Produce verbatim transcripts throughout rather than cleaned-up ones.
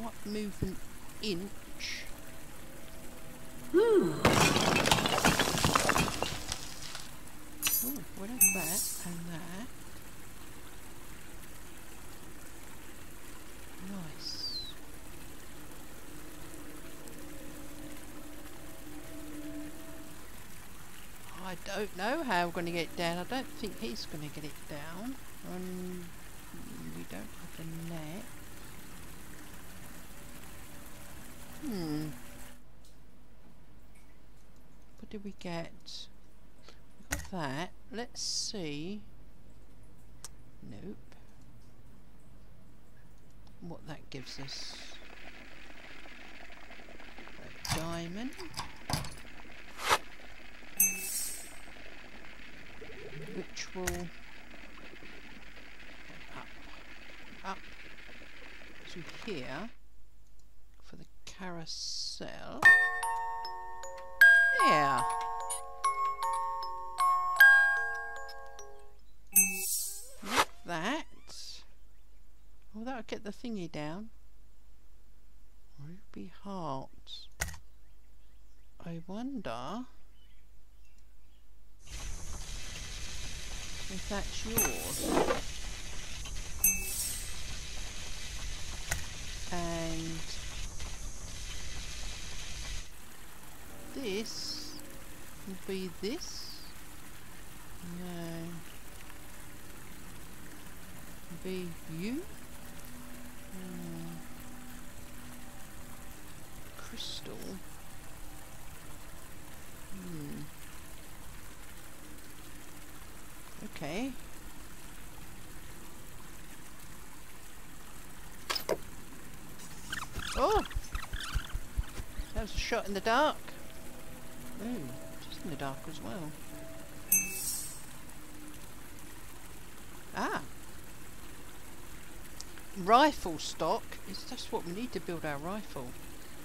can't move an inch. Ooh. Oh, what about that and that? Nice. I don't know how we're going to get it down. I don't think he's going to get it down. Um, we don't have a net. Hmm. What did we get? We got that. Let's see. Nope. What that gives us. A diamond. Which will go up, up to here for the carousel. Yeah. Like that. Oh, that'll get the thingy down. Ruby heart. I wonder if that's yours. And this would be this? No. Would be you? Hmm. Crystal. Hmm. Okay. Oh! That was a shot in the dark. Ooh, just in the dark as well. Ah! Rifle stock. It's just what we need to build our rifle.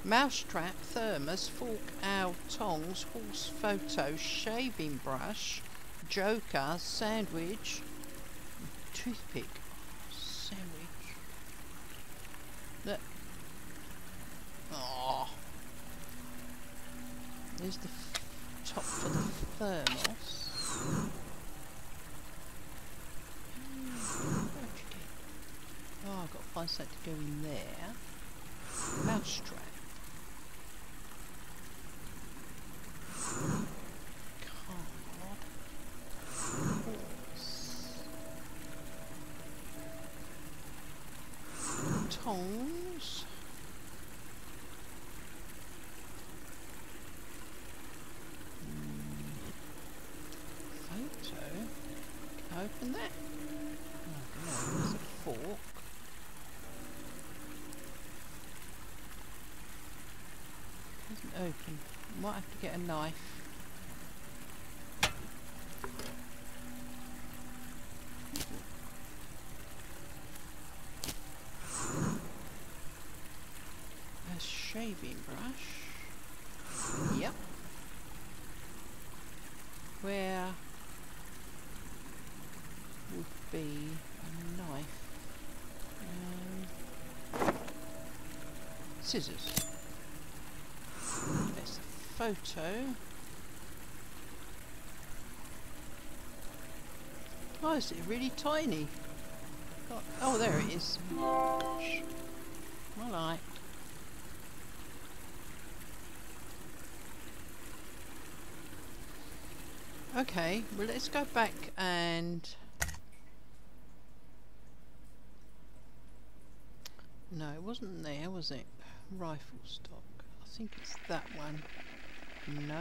Mousetrap, thermos, fork, owl, tongs, horse photo, shaving brush, joker, sandwich, toothpick, sandwich. Look. Oh. There's the top for the thermos. Oh, I've got to find something to go in there. Mousetrap. Tongs. Mm. Photo. Can I open that? Oh, no, there's a fork. Doesn't open. Might have to get a knife. Shaving brush. Yep. Where would be a knife? Um, scissors. There's a photo. Oh, is it really tiny? Oh, oh there it is. All right. Okay, well let's go back and... No, it wasn't there, was it? Rifle stock. I think it's that one. No.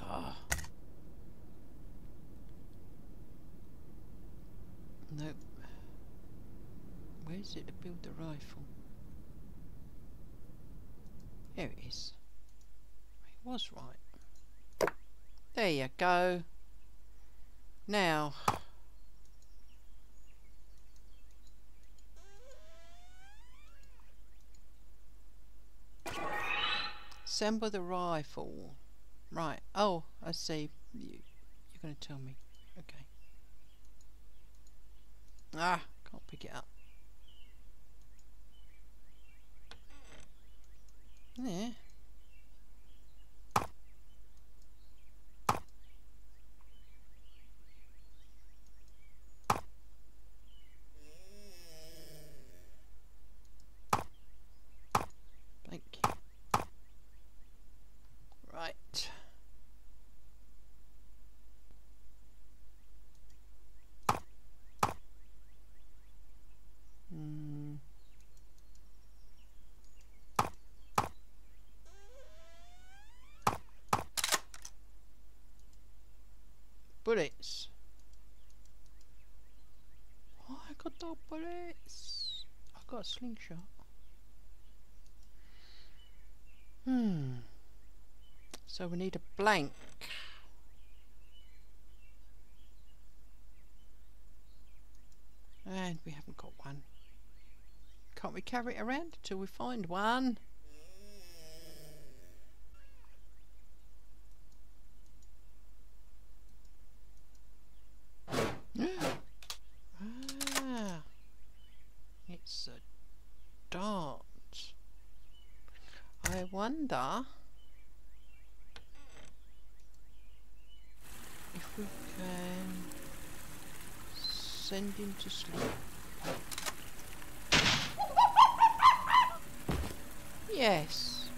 Ah. Nope. Where is it to build the rifle? There it is. It was right. There you go. Now. Assemble the rifle. Right. Oh, I see. You, you going to tell me. Okay. Ah, can't pick it up. There. Thank you. Right. Hmm. Bullets. Oh, I got no bullets. I got a slingshot. Hmm. So we need a blank. And we haven't got one. Can't we carry it around till we find one? Ah, it's a dart. I wonder if we can send him to sleep. Yes.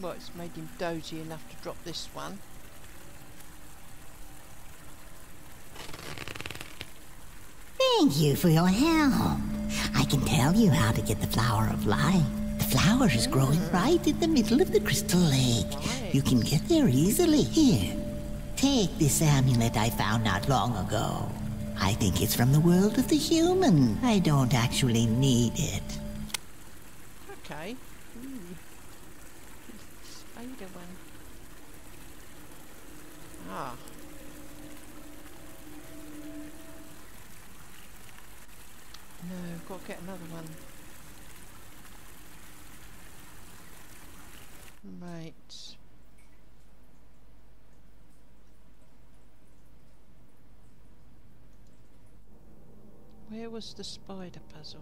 Well, it's made him dozy enough to drop this one. Thank you for your help. I can tell you how to get the flower of life. The flower is growing right in the middle of the crystal lake. You can get there easily. Here, take this amulet I found not long ago. I think it's from the world of the human. I don't actually need it. Okay. Ooh. Spider one. Ah. No, I've got to get another one. Right. Where was the spider puzzle?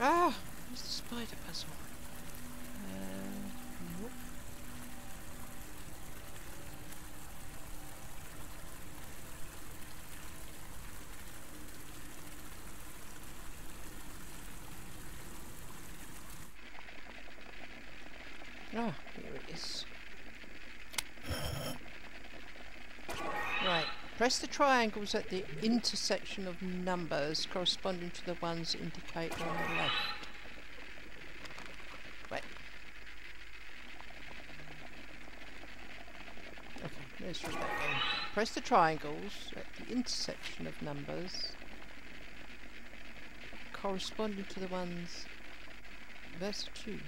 Ah! Where's the spider puzzle? Uh, nope. Ah, here it is. Right. Press the triangles at the intersection of numbers corresponding to the ones indicated on the left. Wait. Okay, let's read that again. Press the triangles at the intersection of numbers corresponding to the ones... Verse two.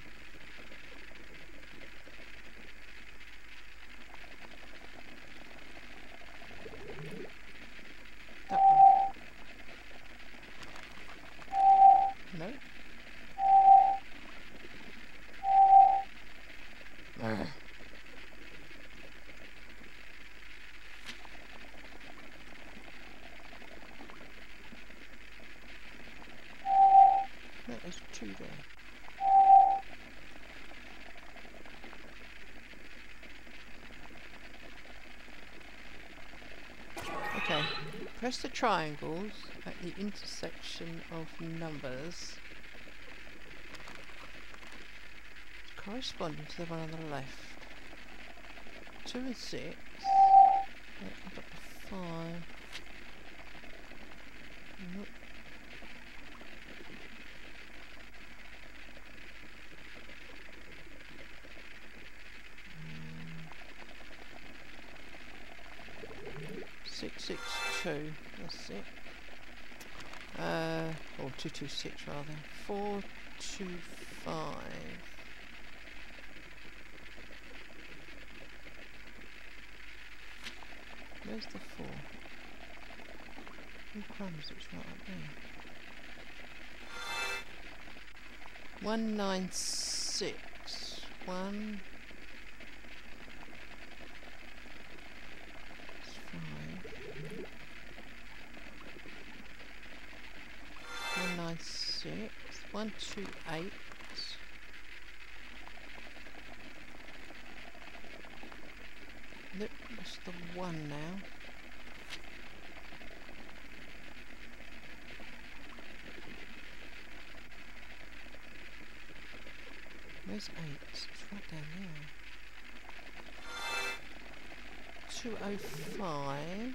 Press the triangles at the intersection of numbers corresponding to the one on the left. Two and six. Wait, I've got the five. Nope. six six two, that's it. Uh, or two two six rather. four two five. Where's the four? two crumbs, which might not be. One nine six one. Six, one, two, eight. Look, that's the one now. Where's eight? It's right down there. Two oh five.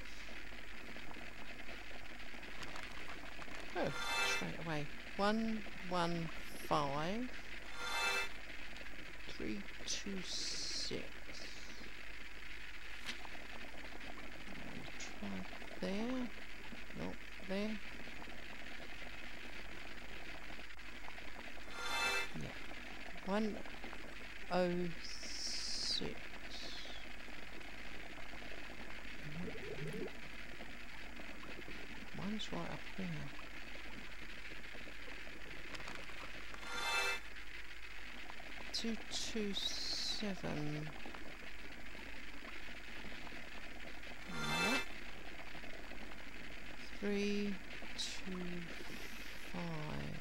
Oh, straight away. One, one, five, three, two, six. Try there. Nope, there. Yeah. One, oh, six. One's right up there. Two two seven. Three two five.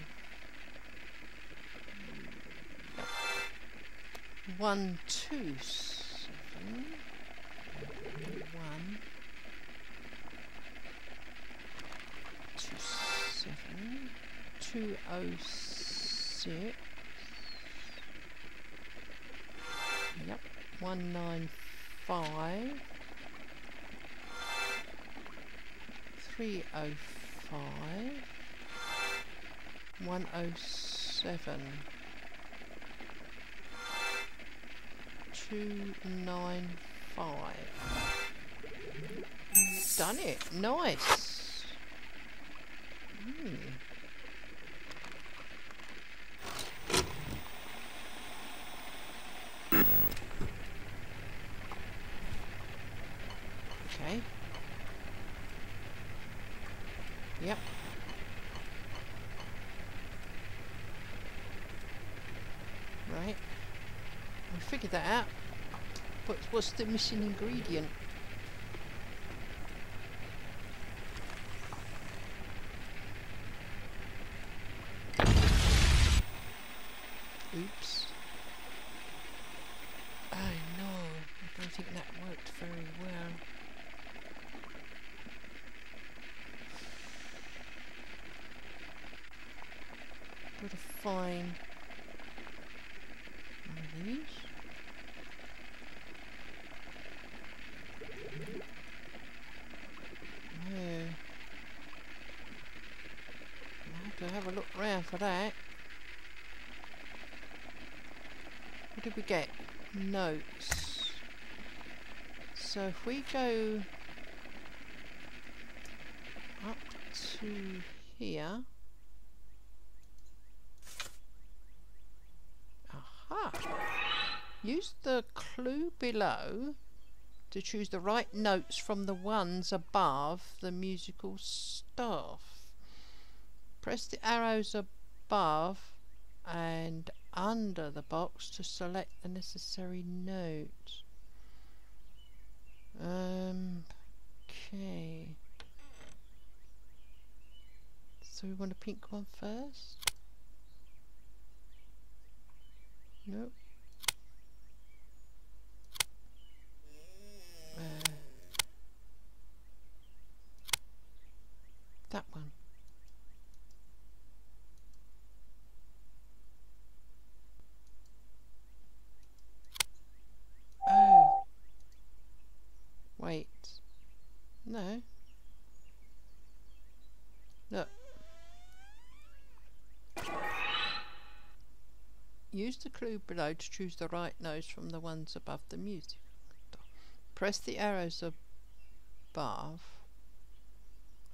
One two seven. One two seven. Two oh six. Yep, one nine five, three oh five, one oh seven, two nine five. Done it, nice. Mm. Yep. Right. We figured that out. But what's the missing ingredient? Oops. Oh no, I don't think that worked very well. I've got to find one of these. Yeah. I'll have to have a look round for that. What did we get? Notes. So if we go up to here. Use the clue below to choose the right notes from the ones above the musical staff. Press the arrows above and under the box to select the necessary note. Um, okay. So we want a pink one first? Nope. Uh, that one. Oh. Wait. No. Look. Use the clue below to choose the right notes from the ones above the music. Press the arrows above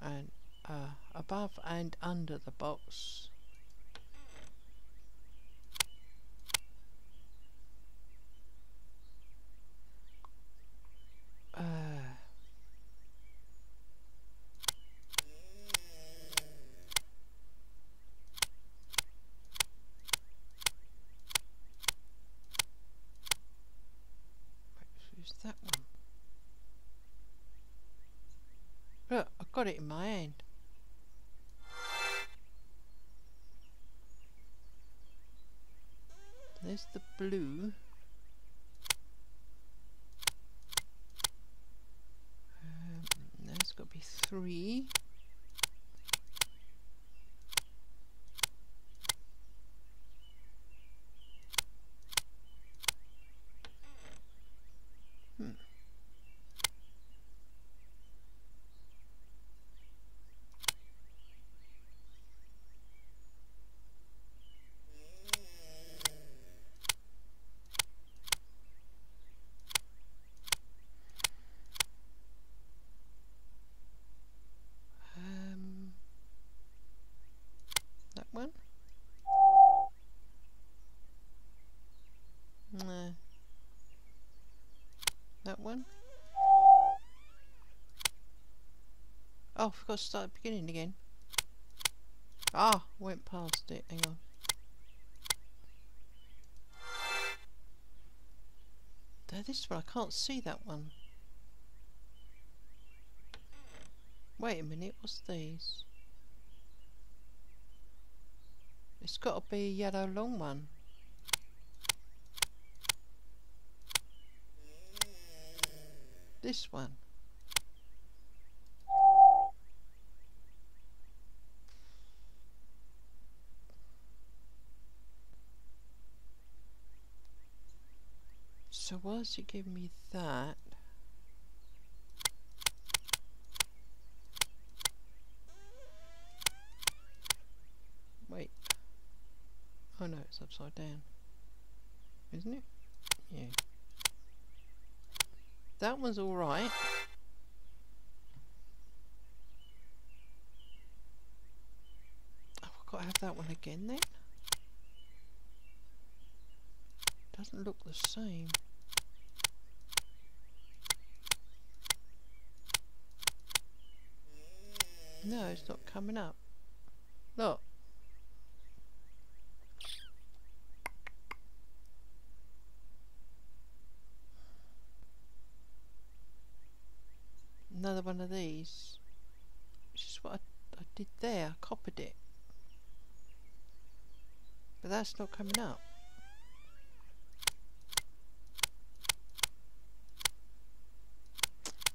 and uh, above and under the box. Uh, got it in my hand. There's the blue. Um, there's got to be three. Oh, I forgot to start at the beginning again. Ah, went past it. Hang on. There, this one, I can't see that one. Wait a minute, what's these? It's got to be a yellow long one. This one. So why does it give me that? Wait. Oh no, it's upside down. Isn't it? Yeah. That one's alright. Oh, I've got to have that one again then. Doesn't look the same. No, it's not coming up. Look. Another one of these. Which is what I, I did there. I copied it. But that's not coming up.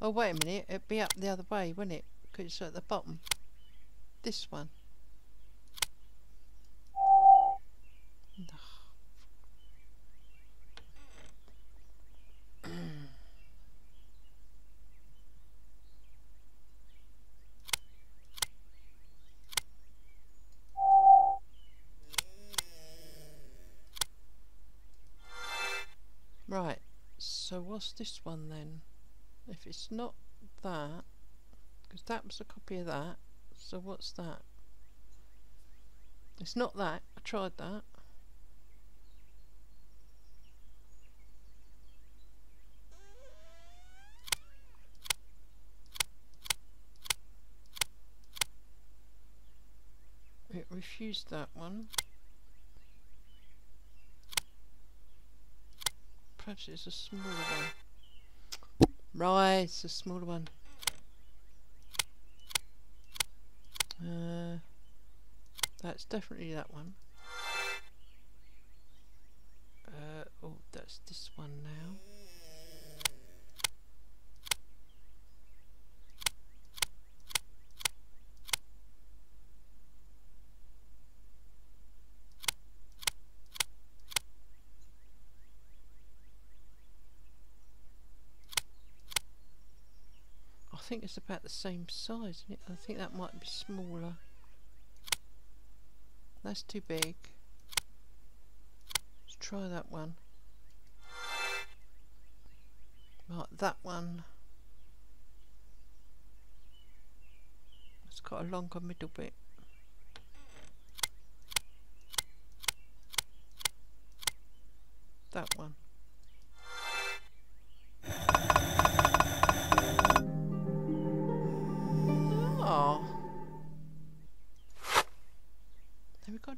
Oh, wait a minute. It'd be up the other way, wouldn't it? Because it's at the bottom. This one. Right. So what's this one then? If it's not that, because that was a copy of that, so what's that? It's not that, I tried that. It refused that one. Perhaps it's a smaller one. Right, it's a smaller one. Uh, that's definitely that one. Uh, oh, that's this one now. I think it's about the same size, isn't it? I think that might be smaller. That's too big. Let's try that one. Right, that one. It's got a longer middle bit. That one.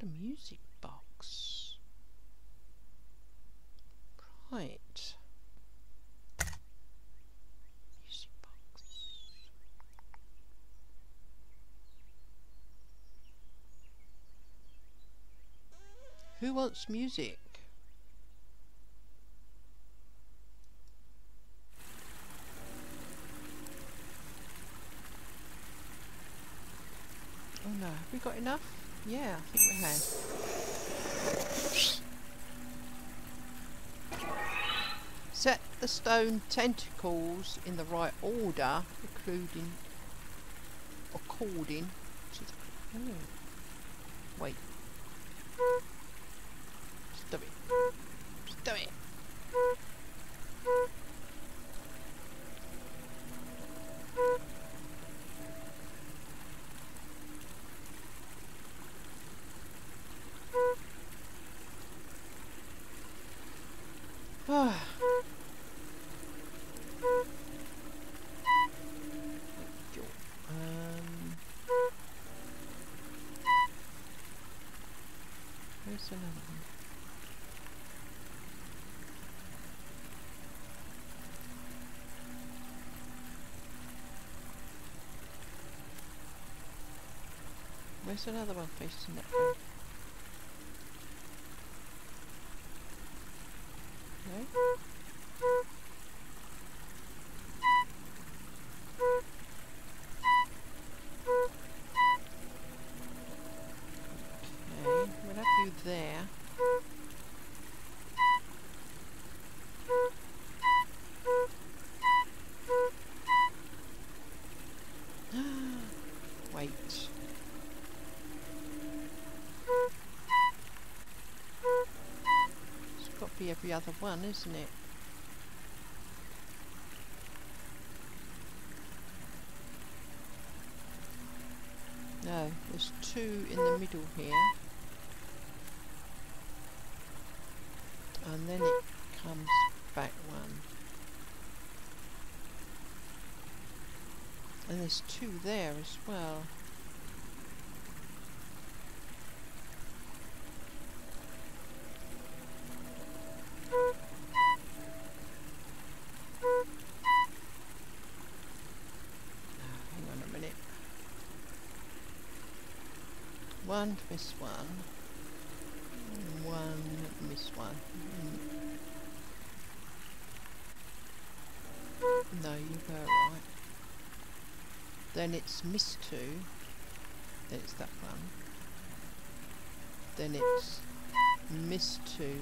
A music box. Right. Music box. Who wants music? Oh no, have we got enough? Yeah, I think we have. Set the stone tentacles in the right order, including according to the... Oh. Wait. Just do it. Just do it. There's another one facing that way. Every other one, isn't it? No, there's two in the middle here, and then it comes back one, and there's two there as well. One miss one, one miss one. Mm. No, you were right. Then it's miss two. Then it's that one. Then it's miss two.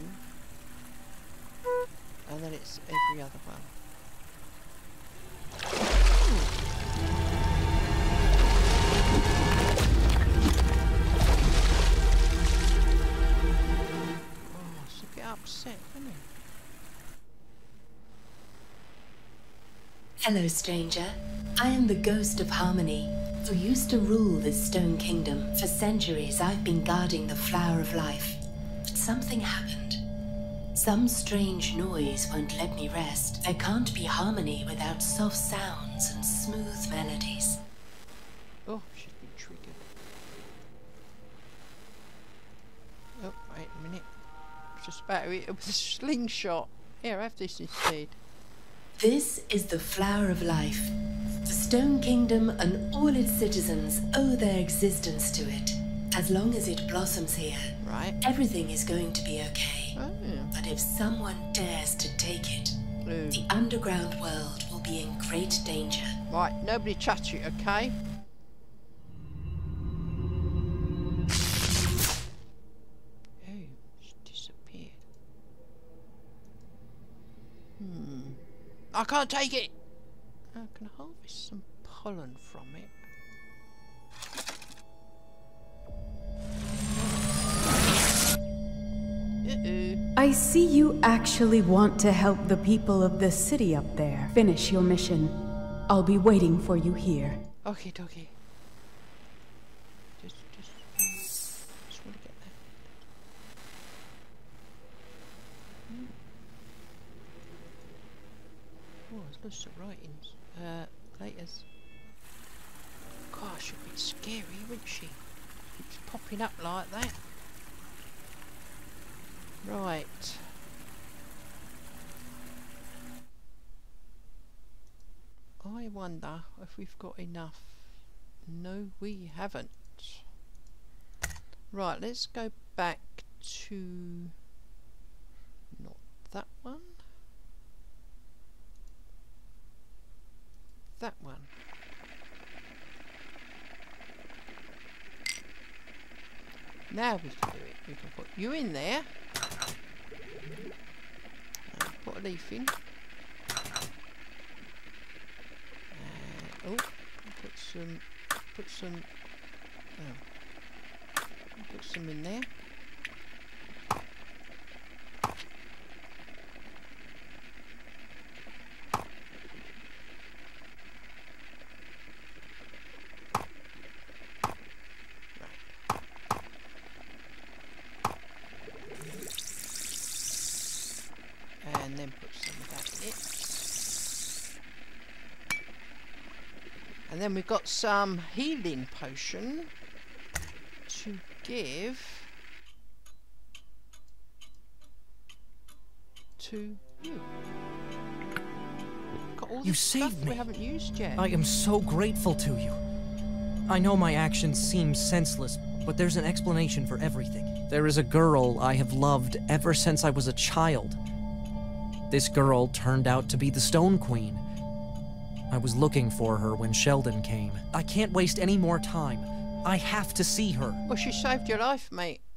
And then it's every other one. Hello, stranger. I am the ghost of Harmony, who used to rule this stone kingdom. For centuries, I've been guarding the flower of life. But something happened. Some strange noise won't let me rest. There can't be harmony without soft sounds and smooth melodies. Oh, should be triggered. Oh, wait a minute. Just about it with a slingshot. Here, I have this instead. This is the flower of life. The Stone Kingdom and all its citizens owe their existence to it. As long as it blossoms here, right, everything is going to be okay. Oh, yeah. But if someone dares to take it, mm. the underground world will be in great danger. Right, nobody touch it, okay? I can't take it! I can harvest some pollen from it. Uh-oh. I see you actually want to help the people of the city up there. Finish your mission. I'll be waiting for you here. Okay, okay. Just, just, just want to get that. Mm. Oh, there's lots of writings. Uh, laters. Gosh, a bit scary, wouldn't she? Keeps popping up like that. Right. I wonder if we've got enough. No, we haven't. Right, let's go back to not that one, that one. Now we can do it. We can put you in there. And put a leaf in. And, oh, put some, put some, oh, put some in there. Then we've got some healing potion to give to you. Got all you saved me. We haven't used yet. I am so grateful to you. I know my actions seem senseless, but there's an explanation for everything. There is a girl I have loved ever since I was a child. This girl turned out to be the Stone Queen. I was looking for her when Sheldon came. I can't waste any more time. I have to see her. Well, she saved your life, mate.